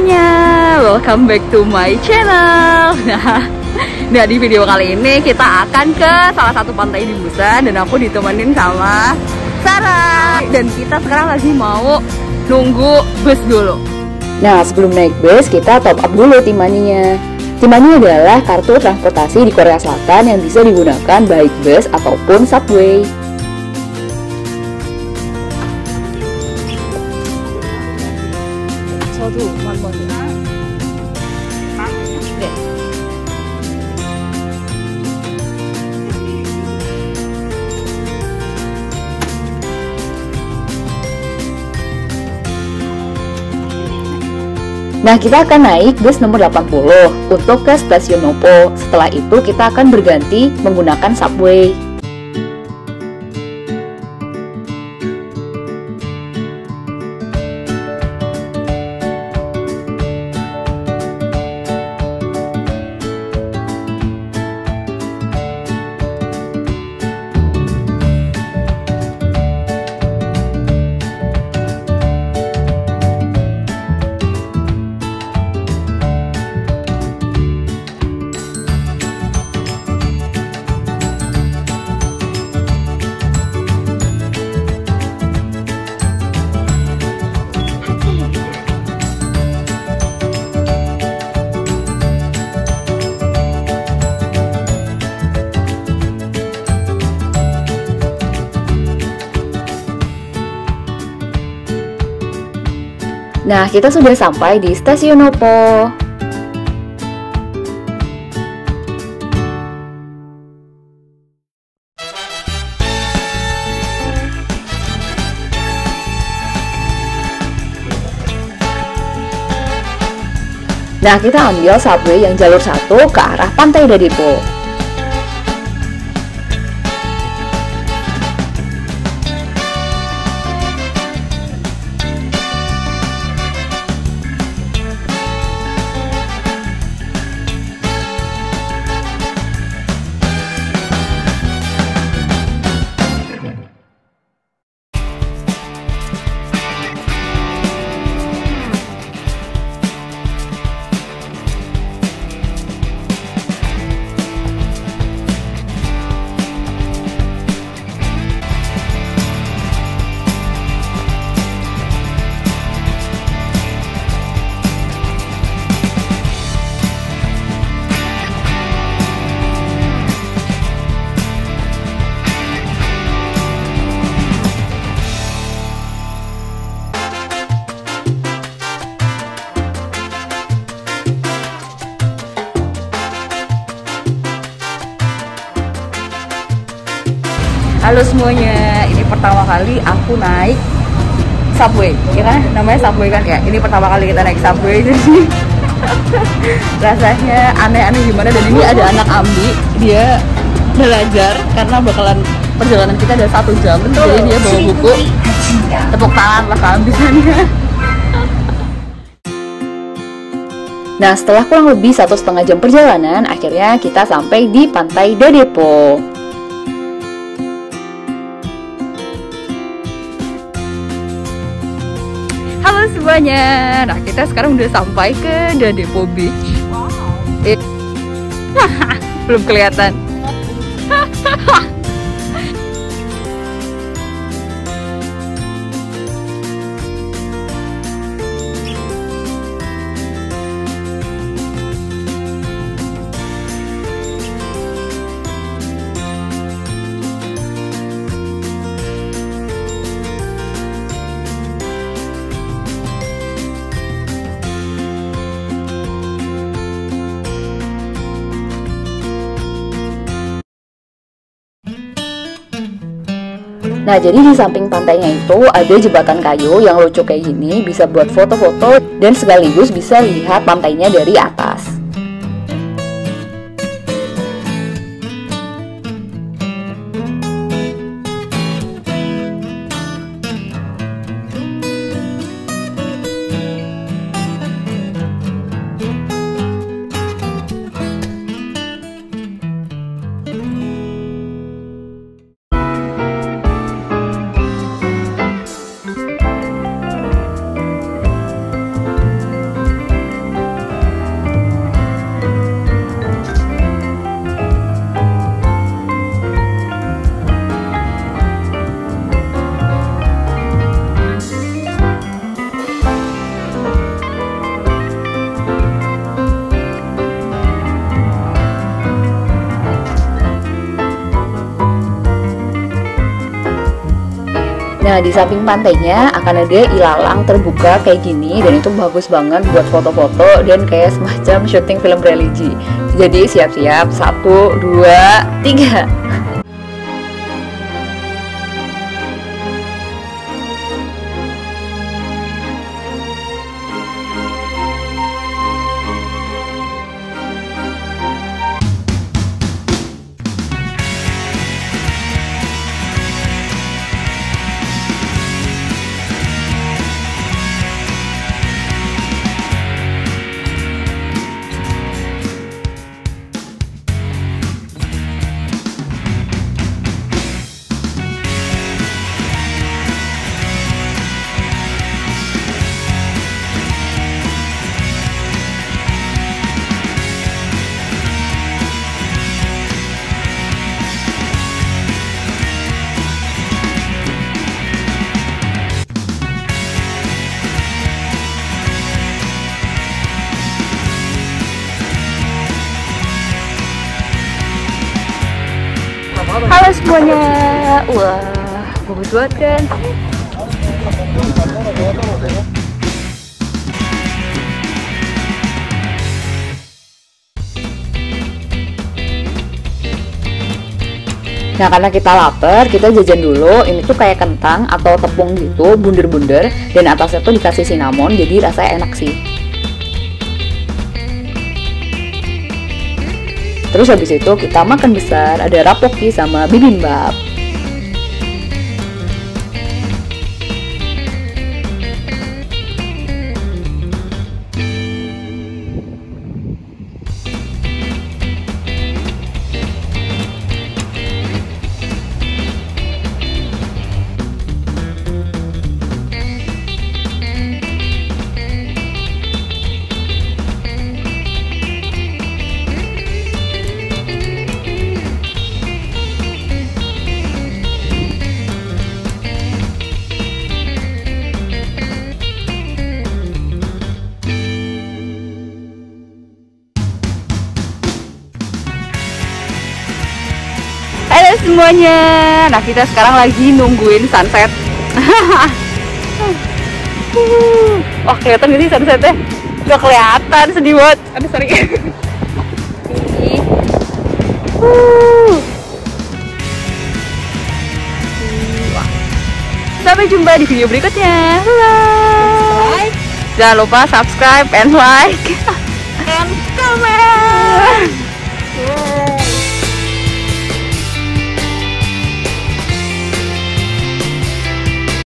semuanya, welcome back to my channel. Nah, di video kali ini kita akan ke salah satu pantai di Busan dan aku ditemenin sama Sara. Dan kita sekarang lagi mau nunggu bus dulu. Nah, sebelum naik bus kita top up dulu Tim Money-nya. Tim Money adalah kartu transportasi di Korea Selatan yang bisa digunakan baik bus ataupun subway. Nah, kita akan naik bus nomor 80 untuk ke stasiun Nopo. Setelah itu kita akan berganti menggunakan subway. Nah, kita sudah sampai di stasiun Nopo. Nah, kita ambil subway yang jalur 1 ke arah pantai Dadaepo. Halo semuanya, ini pertama kali aku naik subway, ya kan? Namanya subway kan ya? Ini pertama kali kita naik subway, jadi rasanya aneh-aneh gimana. Dan ini ada anak Ambi, dia belajar karena bakalan perjalanan kita ada 1 jam, jadi dia bawa buku. Tepuk tangan lah kehabisannya. Nah, setelah kurang lebih 1,5 jam perjalanan, akhirnya kita sampai di pantai Dadaepo. Halo semuanya. Nah, kita sekarang udah sampai ke Dadaepo Beach. Wow. Belum kelihatan. Nah, jadi di samping pantainya itu ada jembatan kayu yang lucu kayak gini, bisa buat foto-foto dan sekaligus bisa lihat pantainya dari atas. Nah, di samping pantainya akan ada ilalang terbuka kayak gini, dan itu bagus banget buat foto-foto dan kayak semacam syuting film religi. Jadi siap-siap, 1, 2, 3. Halo semuanya, wah bagus banget kan? Nah, karena kita lapar, kita jajan dulu. Ini tuh kayak kentang atau tepung gitu, bunder-bunder, dan atasnya tuh dikasih cinnamon, jadi rasanya enak sih. Terus habis itu kita makan besar, ada rapoki sama bibimbap. Semuanya, nah kita sekarang lagi nungguin sunset. Wah, kelihatan gak sih sunsetnya? Gak kelihatan, sedih banget. Aduh, sorry. Sampai jumpa di video berikutnya. Bye. Jangan lupa subscribe and like and comment.